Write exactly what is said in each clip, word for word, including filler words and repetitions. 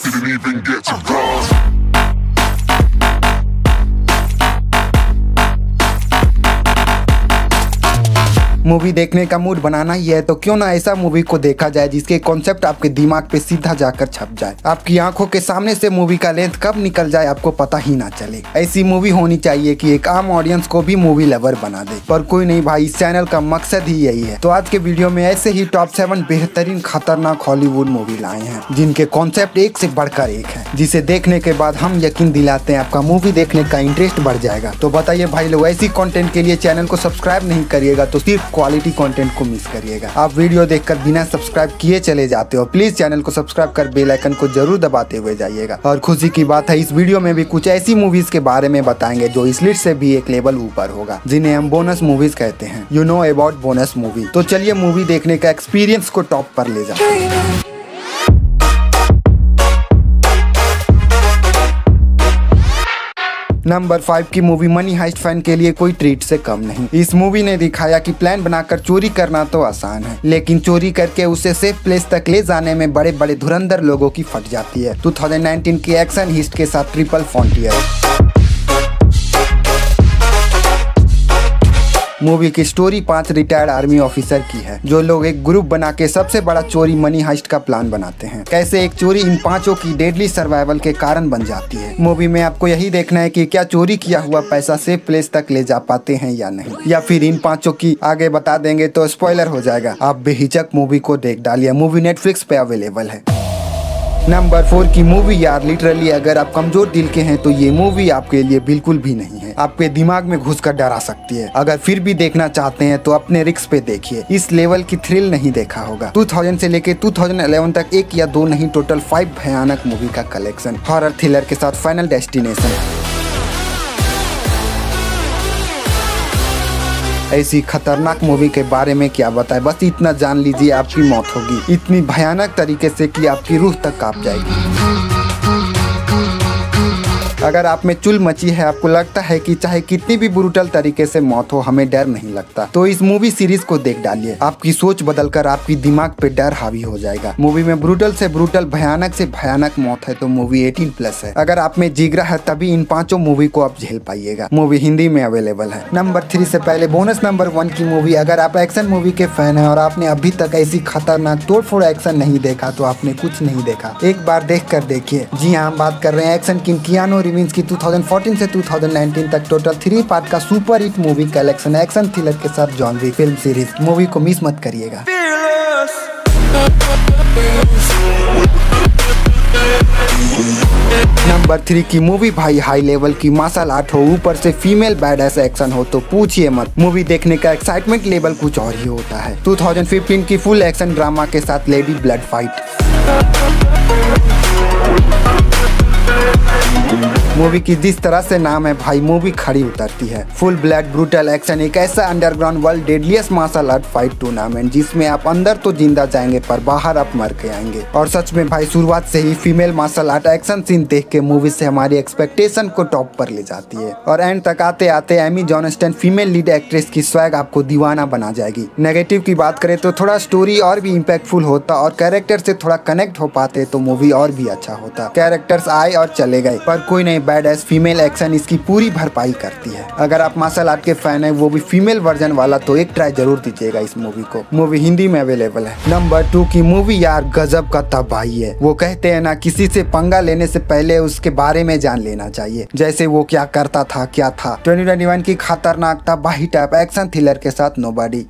cross. Didn't even get to cross. Movie देखने का mood बनाना ही है तो क्यों ना ऐसा मूवी को देखा जाए जिसके कॉन्सेप्ट आपके दिमाग पे सीधा जाकर छप जाए, आपकी आंखों के सामने से मूवी का लेंथ कब निकल जाए आपको पता ही ना चले। ऐसी मूवी होनी चाहिए कि एक आम ऑडियंस को भी मूवी लवर बना दे, पर कोई नहीं भाई, इस चैनल का मकसद ही यही है। तो आज के वीडियो में ऐसे ही टॉप सेवन बेहतरीन खतरनाक हॉलीवुड मूवी लाए हैं जिनके कॉन्सेप्ट एक से बढ़कर एक है, जिसे देखने के बाद हम यकीन दिलाते हैं आपका मूवी देखने का इंटरेस्ट बढ़ जाएगा। तो बताइए भाई लोग, ऐसी कॉन्टेंट के लिए चैनल को सब्सक्राइब नहीं करिएगा तो सिर्फ क्वालिटी कंटेंट को मिस करिएगा। आप वीडियो देखकर बिना सब्सक्राइब किए चले जाते हो, प्लीज चैनल को सब्सक्राइब कर बेल आइकन को जरूर दबाते हुए जाइएगा। और खुशी की बात है, इस वीडियो में भी कुछ ऐसी मूवीज के बारे में बताएंगे जो इस लिस्ट से भी एक लेवल ऊपर होगा, जिन्हें हम बोनस मूवीज कहते हैं। You know about bonus movie. तो चलिए मूवी देखने का एक्सपीरियंस को टॉप पर ले जाते हैं। नंबर फाइव की मूवी मनी हाइस्ट फैन के लिए कोई ट्रीट से कम नहीं। इस मूवी ने दिखाया कि प्लान बनाकर चोरी करना तो आसान है, लेकिन चोरी करके उसे सेफ प्लेस तक ले जाने में बड़े बड़े धुरंधर लोगों की फट जाती है। दो हज़ार उन्नीस की एक्शन हिस्ट के साथ ट्रिपल फ्रंटियर। मूवी की स्टोरी पांच रिटायर्ड आर्मी ऑफिसर की है जो लोग एक ग्रुप बना के सबसे बड़ा चोरी मनी हाइस्ट का प्लान बनाते हैं। कैसे एक चोरी इन पांचों की डेडली सर्वाइवल के कारण बन जाती है। मूवी में आपको यही देखना है कि क्या चोरी किया हुआ पैसा सेफ प्लेस तक ले जा पाते हैं या नहीं, या फिर इन पांचों की आगे बता देंगे तो स्पॉइलर हो जाएगा। आप बेहिचक मूवी को देख डालिए। मूवी नेटफ्लिक्स पे अवेलेबल है। नंबर फोर की मूवी यार लिटरली अगर आप कमजोर दिल के हैं तो ये मूवी आपके लिए बिल्कुल भी नहीं है, आपके दिमाग में घुसकर डरा सकती है। अगर फिर भी देखना चाहते हैं तो अपने रिस्क पे देखिए, इस लेवल की थ्रिल नहीं देखा होगा। दो हज़ार से लेके दो हज़ार ग्यारह तक एक या दो नहीं टोटल फाइव भयानक मूवी का कलेक्शन हॉरर थ्रिलर के साथ फाइनल डेस्टिनेशन। ऐसी खतरनाक मूवी के बारे में क्या बताएं, बस इतना जान लीजिए आपकी मौत होगी, इतनी भयानक तरीके से कि आपकी रूह तक कांप जाएगी। अगर आप में चुल मची है, आपको लगता है कि चाहे कितनी भी ब्रूटल तरीके से मौत हो हमें डर नहीं लगता, तो इस मूवी सीरीज को देख डालिए। आपकी सोच बदलकर आपकी दिमाग पे डर हावी हो जाएगा। मूवी में ब्रूटल से ब्रूटल भयानक से भयानक मौत है, तो मूवी अठारह प्लस है। अगर आप में जिगरा है तभी इन पांचों मूवी को आप झेल पाइएगा। मूवी हिंदी में अवेलेबल है। नंबर थ्री से पहले बोनस नंबर वन की मूवी। अगर आप एक्शन मूवी के फैन है और आपने अभी तक ऐसी खतरनाक तोड़फोड़ एक्शन नहीं देखा तो आपने कुछ नहीं देखा, एक बार देख कर देखिए। जी हाँ, हम बात कर रहे हैं एक्शन किंग कियानो रिवीज की दो हज़ार चौदह से दो हज़ार उन्नीस तक टोटल थ्री पार्ट का super hit movie collection action thriller के साथ John Wick film series. Movie को मिस मत करिएगा। नंबर थ्री की मूवी भाई हाई लेवल की मार्शल आर्ट हो, ऊपर से फीमेल बैडएस एक्शन हो तो पूछिए मत, मूवी देखने का एक्साइटमेंट लेवल कुछ और ही होता है। दो हज़ार पंद्रह की फुल एक्शन ड्रामा के साथ लेडी ब्लड फाइट। मूवी की जिस तरह से नाम है भाई, मूवी खड़ी उतरती है। फुल ब्लड ब्रूटल एक्शन, एक ऐसा underground world deadliest martial art fight tournament जिसमें आप अंदर तो जिंदा जाएंगे पर बाहर आप मर के आएंगे। और सच में भाई, शुरुआत से ही female martial art action scene देख के मूवी से हमारी एक्सपेक्टेशन को टॉप पर ले जाती है। और एंड तक आते आते Amy Johnston female lead actress की स्वैग आपको दीवाना बना जाएगी। नेगेटिव की बात करें तो थोड़ा स्टोरी और भी इम्पैक्टफुल होता और कैरेक्टर से थोड़ा कनेक्ट हो पाते तो मूवी और भी अच्छा होता। कैरेक्टर्स आए और चले गए पर कोई नहीं, बैडएस फीमेल एक्शन इसकी पूरी भरपाई करती है। अगर आप मार्शल आर्ट के फैन हैं, वो भी फीमेल वर्जन वाला, तो एक ट्राई जरूर दीजिएगा इस मूवी को। मूवी हिंदी में अवेलेबल है। नंबर टू की मूवी यार गजब का तबाही है। वो कहते हैं ना, किसी से पंगा लेने से पहले उसके बारे में जान लेना चाहिए, जैसे वो क्या करता था क्या था। ट्वेंटी ट्वेंटी वन की खतरनाक तबाही टाइप एक्शन थ्रिलर के साथ नोबॉडी।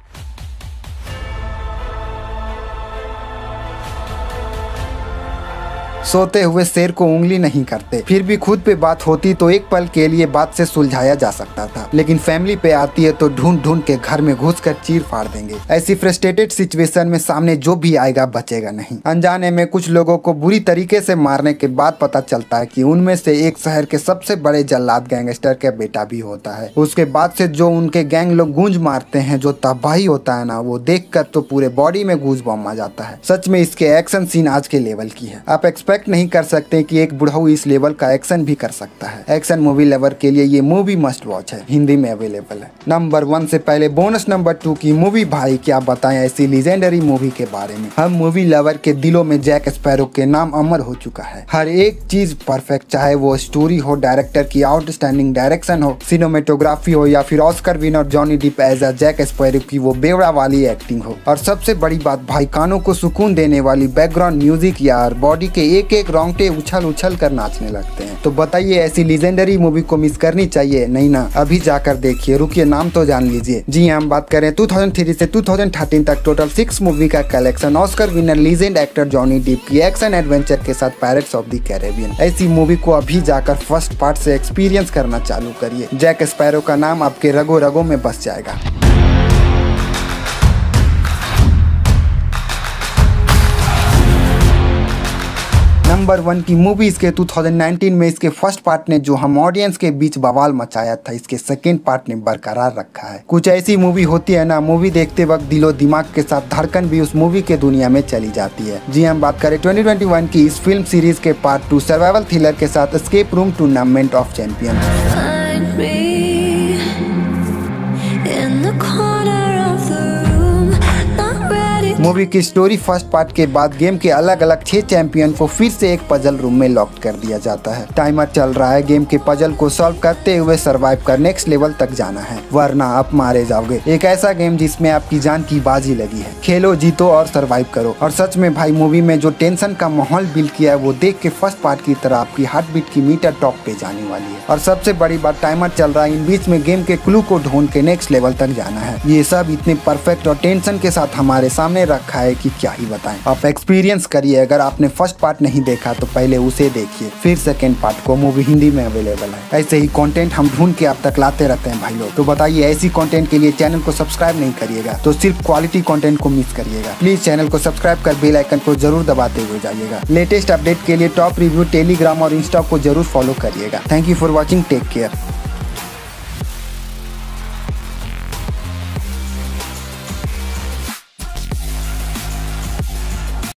सोते हुए शेर को उंगली नहीं करते, फिर भी खुद पे बात होती तो एक पल के लिए बात से सुलझाया जा सकता था, लेकिन फैमिली पे आती है तो ढूंढ ढूंढ के घर में घुसकर चीर फाड़ देंगे। ऐसी फ्रस्ट्रेटेड सिचुएशन में सामने जो भी आएगा बचेगा नहीं। अनजाने में कुछ लोगों को बुरी तरीके से मारने के बाद पता चलता है कि उनमें से एक शहर के सबसे बड़े जल्लाद गैंगस्टर का बेटा भी होता है। उसके बाद से जो उनके गैंग लोग गूंज मारते हैं, जो तबाही होता है ना, वो देख कर तो पूरे बॉडी में गूज बम आ जाता है। सच में इसके एक्शन सीन आज के लेवल की है। आप एक्सपेक्ट एक्सपेक्ट नहीं कर सकते कि एक बुढ़ाऊ इस लेवल का एक्शन भी कर सकता है। एक्शन मूवी लवर के लिए ये मूवी मस्ट वॉच है, हिंदी में अवेलेबल है। नंबर वन से पहले बोनस नंबर टू की मूवी, भाई क्या बताएं ऐसी लीजेंडरी मूवी के बारे में। हम मूवी लवर के दिलों में जैक स्पैरो के नाम अमर हो चुका है। हर एक चीज परफेक्ट, चाहे वो स्टोरी हो, डायरेक्टर की आउटस्टैंडिंग डायरेक्शन हो, सिनेमेटोग्राफी हो, या फिर Oscar winner Johnny Depp as a Jack Sparrow की वो बेवड़ा वाली एक्टिंग हो। और सबसे बड़ी बात भाई, कानों को सुकून देने वाली बैकग्राउंड म्यूजिक यार, बॉडी के एक एक रोंगटे उछल उछल कर नाचने लगते हैं। तो बताइए ऐसी लीजेंडरी मूवी को मिस करनी चाहिए? नहीं ना, अभी जाकर देखिए। रुकिए, नाम तो जान लीजिए। जी हाँ, हम बात करें दो हज़ार तीन से दो हज़ार अठारह तक टोटल सिक्स मूवी का collection, Oscar winner legend actor Johnny Depp की एक्शन एडवेंचर के साथ पायरेट्स ऑफ द कैरेबियन। ऐसी मूवी को अभी जाकर फर्स्ट पार्ट से एक्सपीरियंस करना चालू करिए। जैक स्पैरो का नाम आपके रगो रगों में बस जाएगा। नंबर वन की मूवी इसके दो हज़ार उन्नीस में इसके फर्स्ट पार्ट ने जो हम ऑडियंस के बीच बवाल मचाया था, इसके सेकंड पार्ट ने बरकरार रखा है। कुछ ऐसी मूवी होती है ना, मूवी देखते वक्त दिलो दिमाग के साथ धड़कन भी उस मूवी के दुनिया में चली जाती है। जी हम बात करें दो हज़ार इक्कीस की इस फिल्म सीरीज के पार्ट टू सर्वाइवल थ्रिलर के साथ escape room tournament of champions. Movie की स्टोरी फर्स्ट पार्ट के बाद गेम के अलग अलग छह चैंपियन को फिर से एक पजल रूम में लॉक कर दिया जाता है। टाइमर चल रहा है, गेम के पजल को सॉल्व करते हुए सर्वाइव कर नेक्स्ट लेवल तक जाना है, वरना आप मारे जाओगे। एक ऐसा गेम जिसमें आपकी जान की बाजी लगी है। खेलो, जीतो और सर्वाइव करो। और सच में भाई, मूवी में जो टेंशन का माहौल बिल्ड किया है वो देख के फर्स्ट पार्ट की तरह आपकी हार्ट बीट की मीटर टॉप पे जाने वाली है। और सबसे बड़ी बात, टाइमर चल रहा है, इन बीच में गेम के क्लू को ढूंढ के नेक्स्ट लेवल तक जाना है। ये सब इतने परफेक्ट और टेंशन के साथ हमारे सामने रखा है कि क्या ही बताएं। आप एक्सपीरियंस करिए। अगर आपने फर्स्ट पार्ट नहीं देखा तो पहले उसे देखिए, फिर सेकेंड पार्ट को। मूवी हिंदी में अवेलेबल है। ऐसे ही कंटेंट हम ढूंढ के आप तक लाते रहते हैं भाई लोग। तो बताइए, ऐसी कंटेंट के लिए चैनल को सब्सक्राइब नहीं करिएगा तो सिर्फ क्वालिटी कंटेंट को मिस करिएगा। प्लीज चैनल को सब्सक्राइब कर बेल आइकन को जरूर दबाते हुए जाइएगा। लेटेस्ट अपडेट के लिए टॉप रिव्यू टेलीग्राम और इंस्टा को जरूर फॉलो करिएगा। Thank you for watching, take care.